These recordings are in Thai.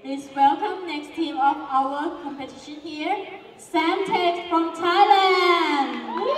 Please welcome next team of our competition here, SamTech from Thailand. Woo!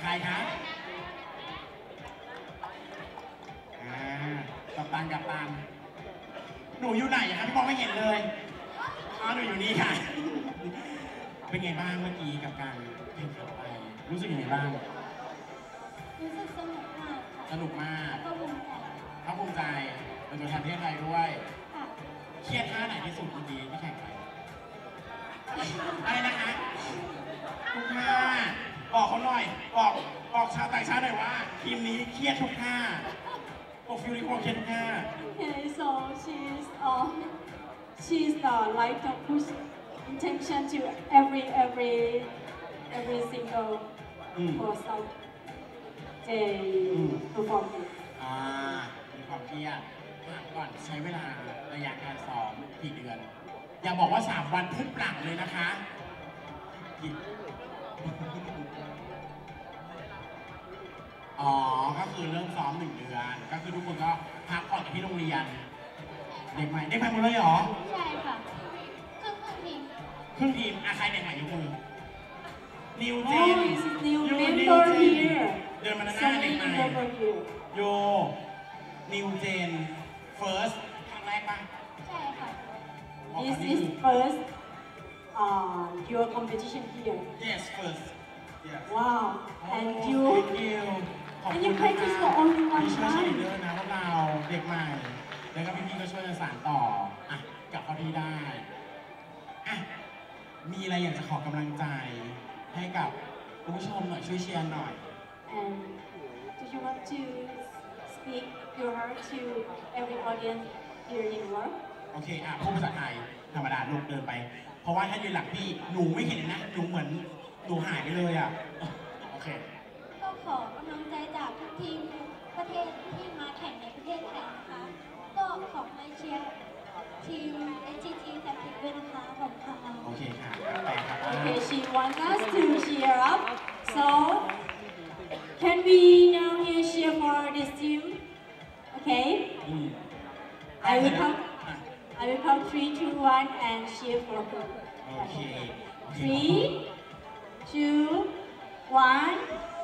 ใครครับกับตังหนูอยู่ไหนฮะพี่มองไม่เห็นเลยหนูอยู่นี่ค่ะเป็นไงบ้างเมื่อกี้กับการแข่งขันไปรู้สึกยังไงบ้างรู้สึกสนุกมากสนุกมากภูมิใจเป็นตัวแทนประเทศไทยด้วยเครียดท่าไหนที่สุดเมื่อกี้ที่แข่งไปอะไรนะคะทุกท่าบอกเขาหน่อยบอกชาวต่างชาติหน่อยว่าทีมนี้เครียดทุกท่าOf you recorded here. Okay, so she's like to push intention to every single person day performance. มีความเครียดก่อนใช้เวลาระยะการซ้อมกี่เดือนอย่าบอกว่า3วันพุ่งปลักเลยนะคะอ๋อก็คือเริ่มซ้อม1เดือนก็คือทุกคนก็พักผ่อนที่โรงเรียนเด็กใหม่เด็กใหม่หมดเลยเหรอใช่ค่ะครึ่งทีมอาใครเด็กใหม่ยกมือนิวเจนเดินมาหน้าเด็กใหม่โยนิวเจน first ครั้งแรกป่ะใช่ค่ะ this is first your competition here yes first Wow, and you practice the only one time. เยอะนะพวกเราเด็กใหม่แล้วก็พี่ก็ช่วยสานต่อกับเขาที่ได้มีอะไรอยากจะขอกำลังใจให้กับผู้ชมหน่อยช่วยเชียร์หน่อย And do you want to speak your heart to every audience here in work? Okay, พูดภาษาไทยธรรมดาลูกเดินไปเพราะว่าถ้าอยู่หลังพี่หนูไม่เห็นนะหนูเหมือนดูหายไปเลยอ่ะโอเคก็ขอกำลังใจจากทุกทีมประเทศที่มาแข่งในประเทศไทยนะคะก็ขอมาเชียร์ทีม SGT แซมเทคด้วยนะคะขอบคุณค่ะโอเคค่ะโอเค she wants us to cheer up so can we now here cheer for this team okay I will count 3, 2, 1 and cheer for her okay 3 2, 1.